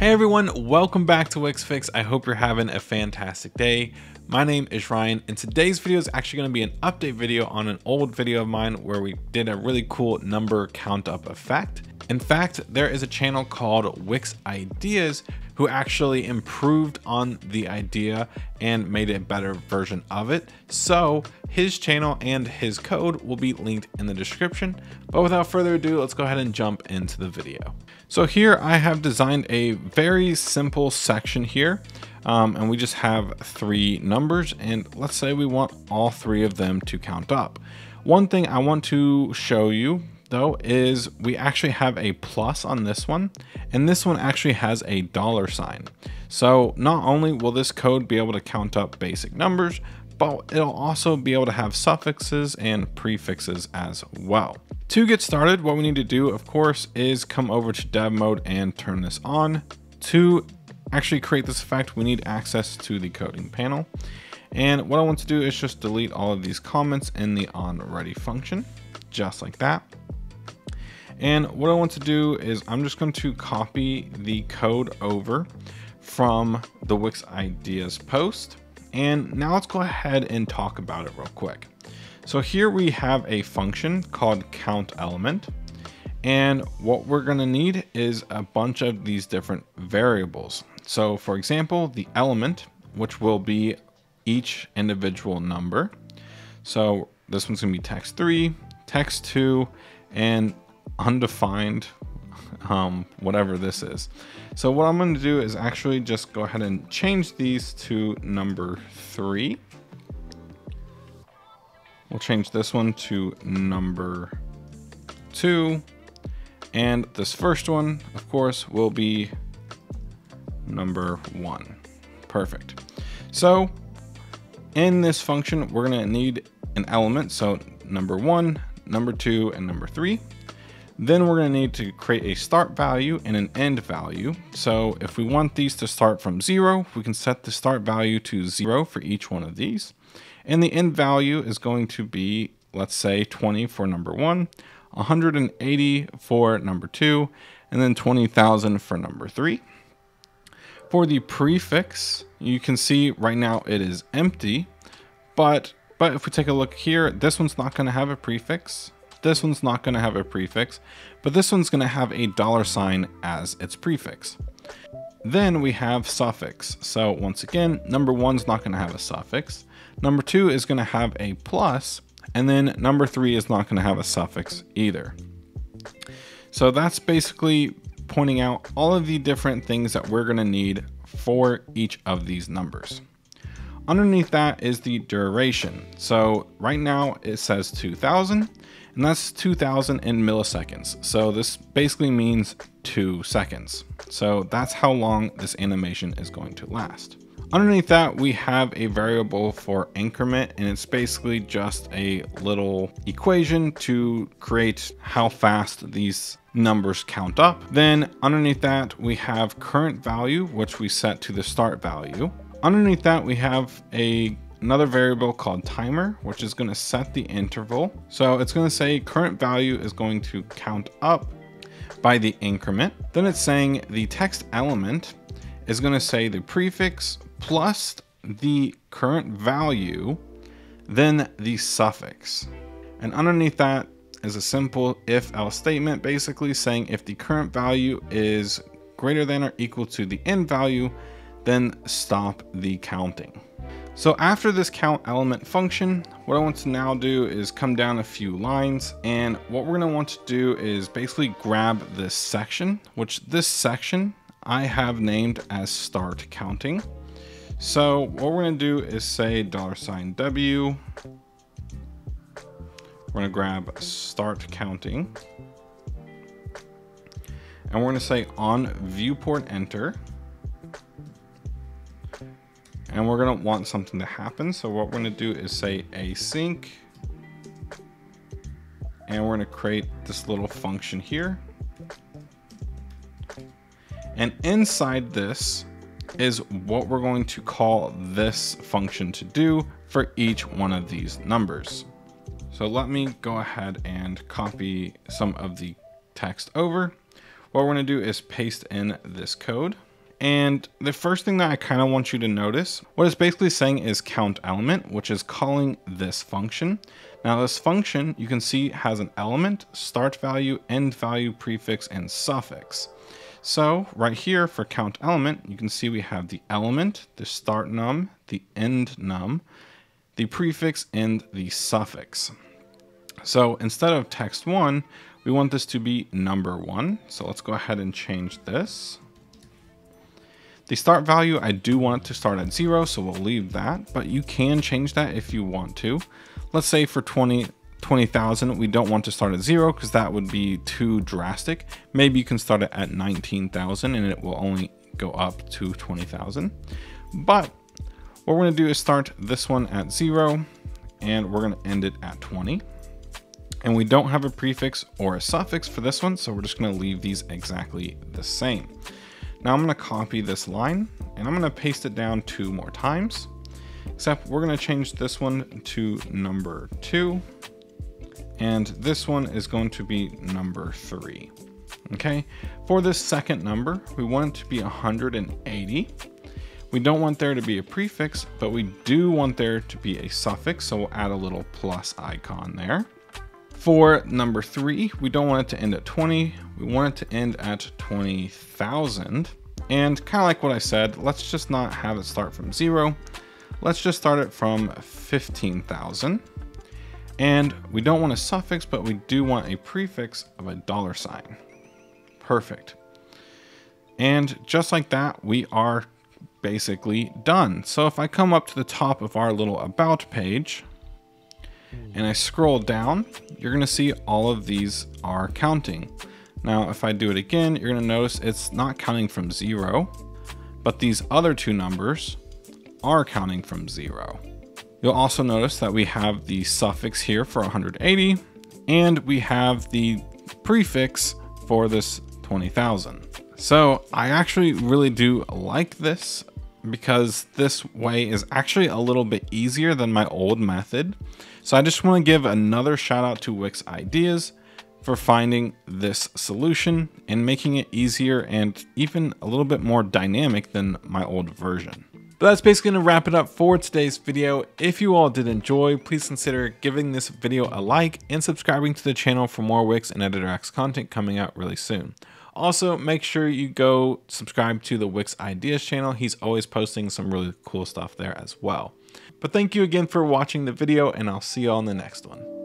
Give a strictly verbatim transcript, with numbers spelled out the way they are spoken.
Hey everyone, welcome back to Wix Fix. I hope you're having a fantastic day. My name is Ryan, and today's video is actually gonna be an update video on an old video of mine where we did a really cool number count up effect. In fact, there is a channel called Wix Ideas who actually improved on the idea and made a better version of it. So his channel and his code will be linked in the description. But without further ado, let's go ahead and jump into the video. So here I have designed a very simple section here. Um, and we just have three numbers, and let's say we want all three of them to count up. One thing I want to show you though is we actually have a plus on this one, and this one actually has a dollar sign. So not only will this code be able to count up basic numbers, but it'll also be able to have suffixes and prefixes as well. To get started, what we need to do, of course, is come over to dev mode and turn this on. To actually create this effect, we need access to the coding panel. And what I want to do is just delete all of these comments in the onReady function, just like that. And what I want to do is I'm just going to copy the code over from the Wix Ideas post. And now let's go ahead and talk about it real quick. So here we have a function called countElement. And what we're going to need is a bunch of these different variables. So for example, the element, which will be each individual number. So this one's going to be text three, text two, and undefined, um, whatever this is. So what I'm going to do is actually just go ahead and change these to number three. We'll change this one to number two. And this first one, of course, will be number one. Perfect. So in this function, we're going to need an element. So number one, number two, and number three. Then we're going to need to create a start value and an end value. So if we want these to start from zero, we can set the start value to zero for each one of these. And the end value is going to be, let's say, twenty for number one, one hundred eighty for number two, and then twenty thousand for number three. For the prefix, you can see right now it is empty, but, but if we take a look here, this one's not going to have a prefix. This one's not going to have a prefix, but this one's going to have a dollar sign as its prefix. Then we have suffix. So once again, number one's not going to have a suffix. Number two is going to have a plus, and then number three is not going to have a suffix either. So that's basically pointing out all of the different things that we're going to need for each of these numbers. Underneath that is the duration. So right now it says two thousand, and that's two thousand in milliseconds. So this basically means two seconds. So that's how long this animation is going to last. Underneath that, we have a variable for increment, and it's basically just a little equation to create how fast these numbers count up. Then underneath that, we have current value, which we set to the start value. Underneath that, we have a another variable called timer, which is going to set the interval. So it's going to say current value is going to count up by the increment. Then it's saying the text element is going to say the prefix plus the current value, then the suffix. And underneath that is a simple if else statement, basically saying if the current value is greater than or equal to the end value, then stop the counting. So after this count element function, what I want to now do is come down a few lines, and what we're going to want to do is basically grab this section, which this section I have named as start counting. So what we're going to do is say dollar sign W. We're going to grab start counting, and we're going to say on viewport enter. And we're going to want something to happen. So what we're going to do is say async. And we're going to create this little function here. And inside this is what we're going to call this function to do for each one of these numbers. So let me go ahead and copy some of the text over. What we're going to do is paste in this code. And the first thing that I kind of want you to notice, what it's basically saying is count element, which is calling this function. Now this function, you can see, has an element, start value, end value, prefix, and suffix. So right here for count element, you can see we have the element, the start num, the end num, the prefix, and the suffix. So instead of text one, we want this to be number one. So let's go ahead and change this. The start value, I do want it to start at zero, so we'll leave that, but you can change that if you want to. Let's say for twenty thousand, we don't want to start at zero because that would be too drastic. Maybe you can start it at nineteen thousand and it will only go up to twenty thousand. But what we're gonna do is start this one at zero and we're gonna end it at twenty. And we don't have a prefix or a suffix for this one, so we're just gonna leave these exactly the same. Now I'm gonna copy this line and I'm gonna paste it down two more times, except we're gonna change this one to number two. And this one is going to be number three. Okay, for this second number, we want it to be one hundred eighty. We don't want there to be a prefix, but we do want there to be a suffix. So we'll add a little plus icon there. For number three, we don't want it to end at twenty. We want it to end at twenty thousand. And kind of like what I said, let's just not have it start from zero. Let's just start it from fifteen thousand. And we don't want a suffix, but we do want a prefix of a dollar sign. Perfect. And just like that, we are basically done. So if I come up to the top of our little about page and I scroll down, you're gonna see all of these are counting. Now, if I do it again, you're gonna notice it's not counting from zero, but these other two numbers are counting from zero. You'll also notice that we have the suffix here for one hundred eighty and we have the prefix for this twenty thousand. So I actually really do like this because this way is actually a little bit easier than my old method. So I just want to give another shout out to Wix Ideas for finding this solution and making it easier and even a little bit more dynamic than my old version. But that's basically gonna wrap it up for today's video. If you all did enjoy, please consider giving this video a like and subscribing to the channel for more Wix and Editor X content coming out really soon. Also, make sure you go subscribe to the Wix Ideas channel. He's always posting some really cool stuff there as well. But thank you again for watching the video and I'll see you all in the next one.